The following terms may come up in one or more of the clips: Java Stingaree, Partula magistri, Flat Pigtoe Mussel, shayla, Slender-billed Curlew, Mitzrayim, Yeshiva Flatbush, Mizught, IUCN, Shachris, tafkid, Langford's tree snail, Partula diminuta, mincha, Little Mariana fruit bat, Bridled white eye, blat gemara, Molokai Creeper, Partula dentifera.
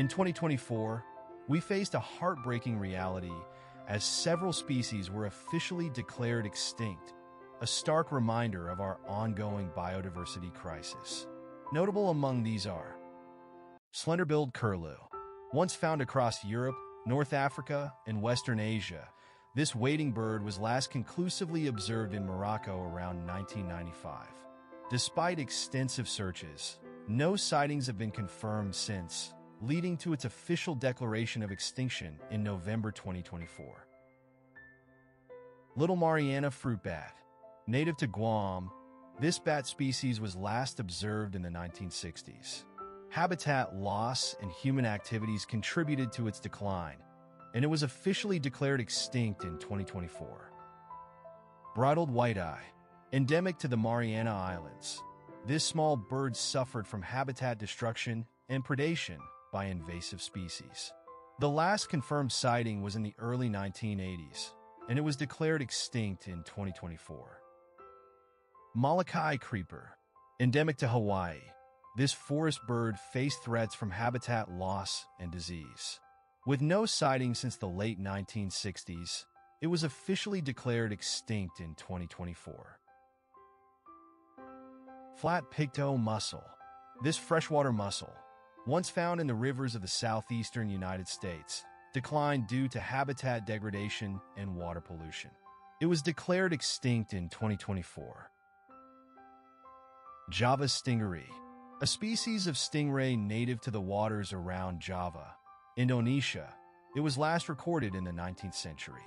In 2024, we faced a heartbreaking reality as several species were officially declared extinct, a stark reminder of our ongoing biodiversity crisis. Notable among these are Slender-billed curlew. Once found across Europe, North Africa, and Western Asia, this wading bird was last conclusively observed in Morocco around 1995. Despite extensive searches, no sightings have been confirmed since, leading to its official declaration of extinction in November 2024. Little Mariana fruit bat. Native to Guam, this bat species was last observed in the 1960s. Habitat loss and human activities contributed to its decline, and it was officially declared extinct in 2024. Bridled white eye. Endemic to the Mariana Islands, this small bird suffered from habitat destruction and predation by invasive species. The last confirmed sighting was in the early 1980s, and it was declared extinct in 2024. Molokai creeper. Endemic to Hawaii, this forest bird faced threats from habitat loss and disease. With no sighting since the late 1960s, it was officially declared extinct in 2024. Flat Pigtoe Mussel. This freshwater mussel, once found in the rivers of the southeastern United States, declined due to habitat degradation and water pollution. It was declared extinct in 2024. Java stingaree. A species of stingray native to the waters around Java, Indonesia, it was last recorded in the 19th century.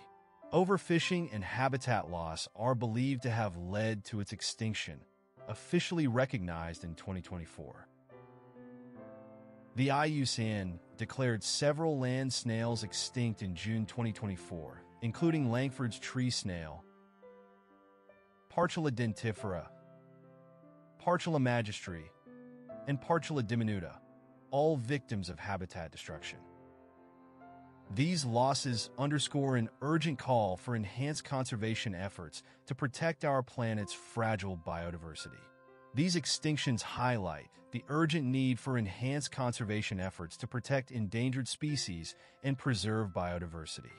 Overfishing and habitat loss are believed to have led to its extinction, officially recognized in 2024. The IUCN declared several land snails extinct in June 2024, including Langford's tree snail, Partula dentifera, Partula magistri, and Partula diminuta, all victims of habitat destruction. These losses underscore an urgent call for enhanced conservation efforts to protect our planet's fragile biodiversity. These extinctions highlight the urgent need for enhanced conservation efforts to protect endangered species and preserve biodiversity.